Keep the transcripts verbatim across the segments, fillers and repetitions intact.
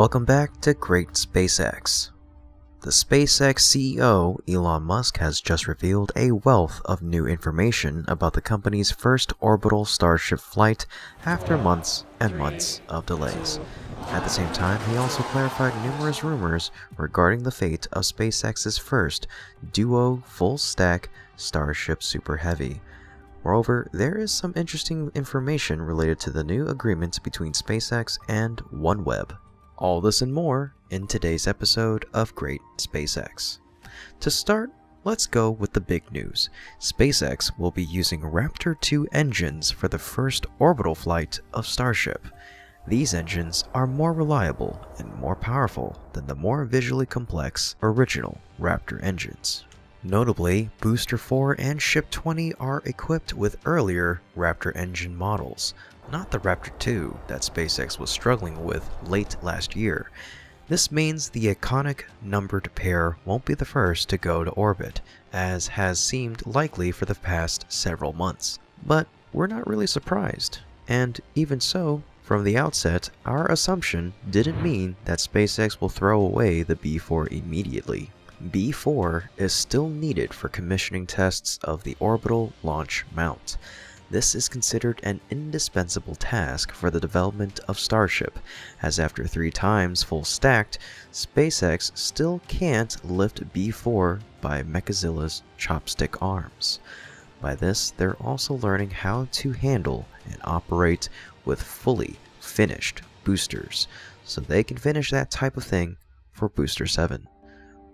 Welcome back to Great SpaceX. The SpaceX C E O, Elon Musk, has just revealed a wealth of new information about the company's first orbital Starship flight after months and months of delays. At the same time, he also clarified numerous rumors regarding the fate of SpaceX's first duo full-stack Starship Super Heavy. Moreover, there is some interesting information related to the new agreements between SpaceX and OneWeb. All this and more in today's episode of Great SpaceX. To start, let's go with the big news. SpaceX will be using Raptor two engines for the first orbital flight of Starship. These engines are more reliable and more powerful than the more visually complex original Raptor engines. Notably, Booster four and Ship twenty are equipped with earlier Raptor engine models, not the Raptor two that SpaceX was struggling with late last year. This means the iconic numbered pair won't be the first to go to orbit, as has seemed likely for the past several months. But we're not really surprised, and even so, from the outset, our assumption didn't mean that SpaceX will throw away the B four immediately. B four is still needed for commissioning tests of the orbital launch mount. This is considered an indispensable task for the development of Starship, as after three times full stacked, SpaceX still can't lift B four by Mechazilla's chopstick arms. By this, they're also learning how to handle and operate with fully finished boosters, so they can finish that type of thing for Booster seven.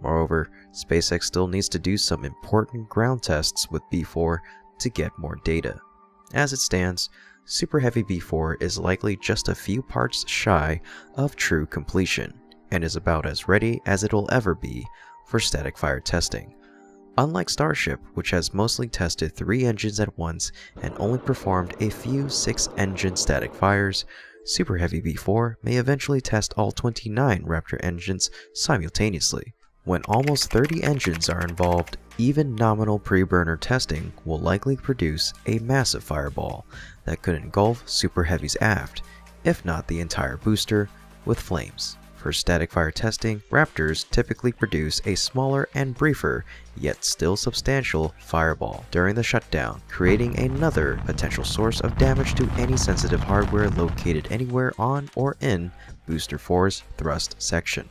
Moreover, SpaceX still needs to do some important ground tests with B four to get more data. As it stands, Super Heavy B four is likely just a few parts shy of true completion, and is about as ready as it'll ever be for static fire testing. Unlike Starship, which has mostly tested three engines at once and only performed a few six-engine static fires, Super Heavy B four may eventually test all twenty-nine Raptor engines simultaneously. When almost thirty engines are involved, even nominal pre-burner testing will likely produce a massive fireball that could engulf Super Heavy's aft, if not the entire booster, with flames. For static fire testing, Raptors typically produce a smaller and briefer, yet still substantial, fireball during the shutdown, creating another potential source of damage to any sensitive hardware located anywhere on or in Booster four's thrust section.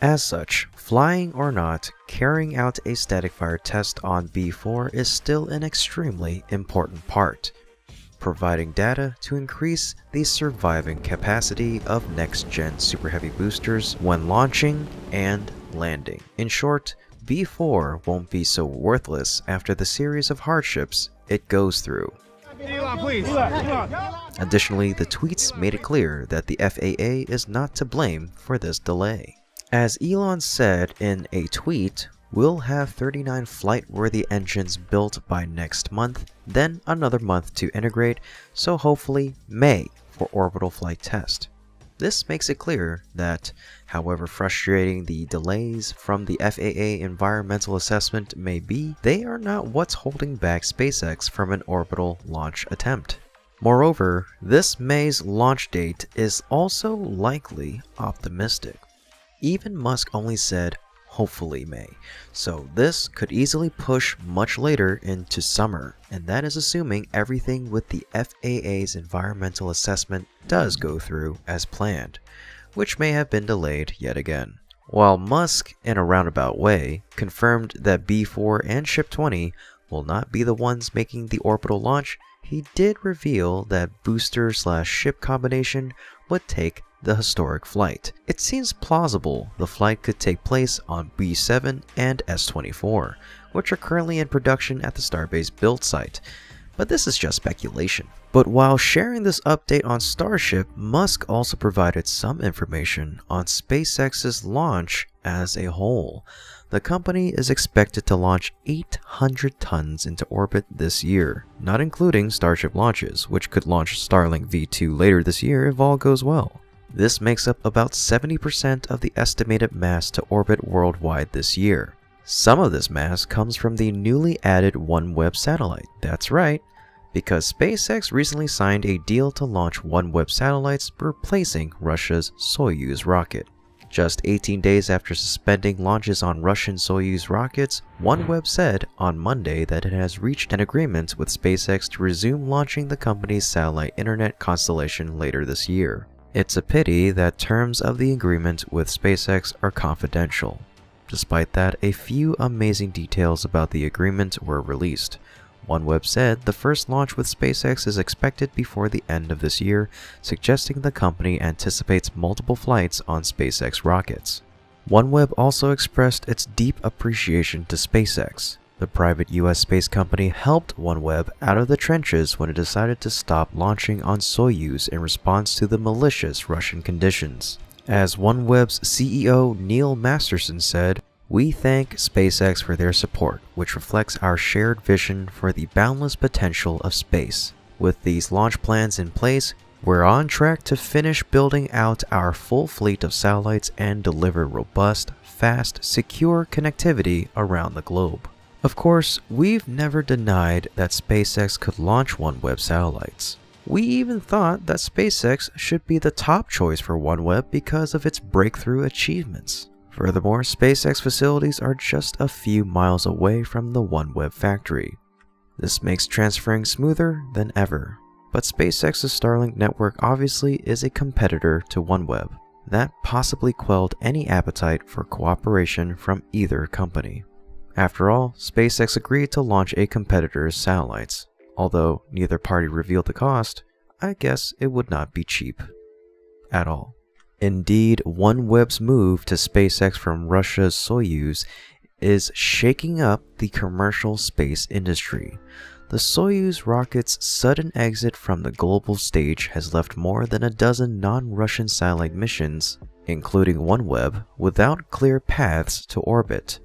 As such, flying or not, carrying out a static fire test on B four is still an extremely important part, providing data to increase the surviving capacity of next-gen Super Heavy boosters when launching and landing. In short, B four won't be so worthless after the series of hardships it goes through. Elon, please. Elon, Elon. Additionally, the tweets made it clear that the F A A is not to blame for this delay. As Elon said in a tweet, "We'll have thirty-nine flight-worthy engines built by next month, then another month to integrate, so hopefully May for orbital flight test." This makes it clear that, however frustrating the delays from the F A A environmental assessment may be, they are not what's holding back SpaceX from an orbital launch attempt. Moreover, this May's launch date is also likely optimistic. Even Musk only said, hopefully May, so this could easily push much later into summer, and that is assuming everything with the F A A's environmental assessment does go through as planned, which may have been delayed yet again. While Musk, in a roundabout way, confirmed that B four and Ship twenty will not be the ones making the orbital launch, he did reveal that booster slash ship combination would take the historic flight. It seems plausible the flight could take place on B seven and S twenty-four, which are currently in production at the Starbase build site, but this is just speculation. But while sharing this update on Starship, Musk also provided some information on SpaceX's launch as a whole. The company is expected to launch eight hundred tons into orbit this year, not including Starship launches, which could launch Starlink V two later this year if all goes well. This makes up about seventy percent of the estimated mass to orbit worldwide this year. Some of this mass comes from the newly added OneWeb satellite. That's right, because SpaceX recently signed a deal to launch OneWeb satellites replacing Russia's Soyuz rocket. Just eighteen days after suspending launches on Russian Soyuz rockets, OneWeb said on Monday that it has reached an agreement with SpaceX to resume launching the company's satellite internet constellation later this year. It's a pity that terms of the agreement with SpaceX are confidential. Despite that, a few amazing details about the agreement were released. OneWeb said the first launch with SpaceX is expected before the end of this year, suggesting the company anticipates multiple flights on SpaceX rockets. OneWeb also expressed its deep appreciation to SpaceX. The private U S space company helped OneWeb out of the trenches when it decided to stop launching on Soyuz in response to the malicious Russian conditions. As OneWeb's C E O Neil Masterson said, "We thank SpaceX for their support, which reflects our shared vision for the boundless potential of space. With these launch plans in place, we're on track to finish building out our full fleet of satellites and deliver robust, fast, secure connectivity around the globe." Of course, we've never denied that SpaceX could launch OneWeb satellites. We even thought that SpaceX should be the top choice for OneWeb because of its breakthrough achievements. Furthermore, SpaceX facilities are just a few miles away from the OneWeb factory. This makes transferring smoother than ever. But SpaceX's Starlink network obviously is a competitor to OneWeb. That possibly quelled any appetite for cooperation from either company. After all, SpaceX agreed to launch a competitor's satellites. Although neither party revealed the cost, I guess it would not be cheap. At all. Indeed, OneWeb's move to SpaceX from Russia's Soyuz is shaking up the commercial space industry. The Soyuz rocket's sudden exit from the global stage has left more than a dozen non-Russian satellite missions, including OneWeb, without clear paths to orbit.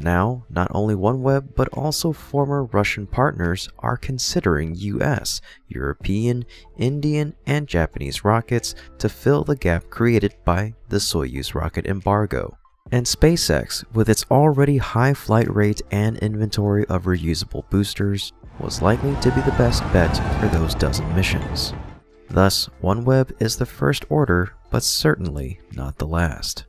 Now, not only OneWeb, but also former Russian partners are considering U S, European, Indian, and Japanese rockets to fill the gap created by the Soyuz rocket embargo. And SpaceX, with its already high flight rate and inventory of reusable boosters, was likely to be the best bet for those dozen missions. Thus, OneWeb is the first order, but certainly not the last.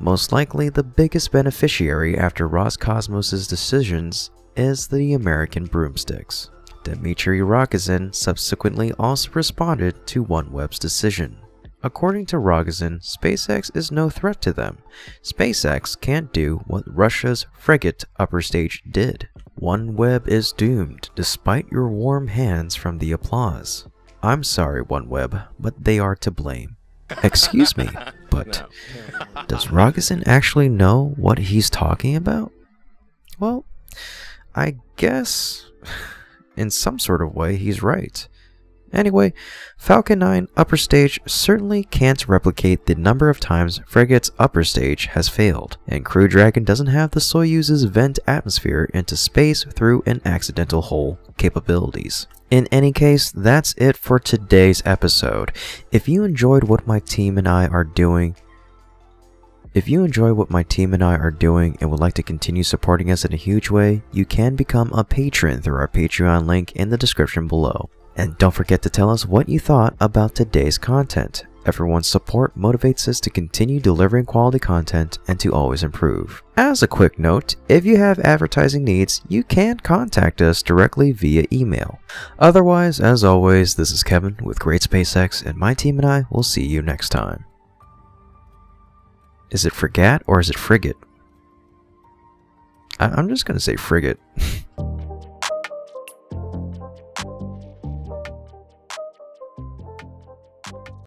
Most likely the biggest beneficiary after Roscosmos' decisions is the American broomsticks. Dmitry Rogozin subsequently also responded to OneWeb's decision. According to Rogozin, SpaceX is no threat to them. SpaceX can't do what Russia's Fregat upper stage did. OneWeb is doomed despite your warm hands from the applause. I'm sorry, OneWeb, but they are to blame. Excuse me, but does Rogozin actually know what he's talking about? Well, I guess in some sort of way he's right. Anyway, Falcon nine upper stage certainly can't replicate the number of times Fregat's upper stage has failed, and Crew Dragon doesn't have the Soyuz's vent atmosphere into space through an accidental hole capabilities. In any case, that's it for today's episode. If you enjoyed what my team and I are doing, If you enjoy what my team and I are doing and would like to continue supporting us in a huge way, you can become a patron through our Patreon link in the description below. And don't forget to tell us what you thought about today's content. Everyone's support motivates us to continue delivering quality content and to always improve. As a quick note, if you have advertising needs, you can contact us directly via email. Otherwise, as always, this is Kevin with Great SpaceX, and my team and I will see you next time. Is it Fregat or is it Frigate? I I'm just going to say Frigate.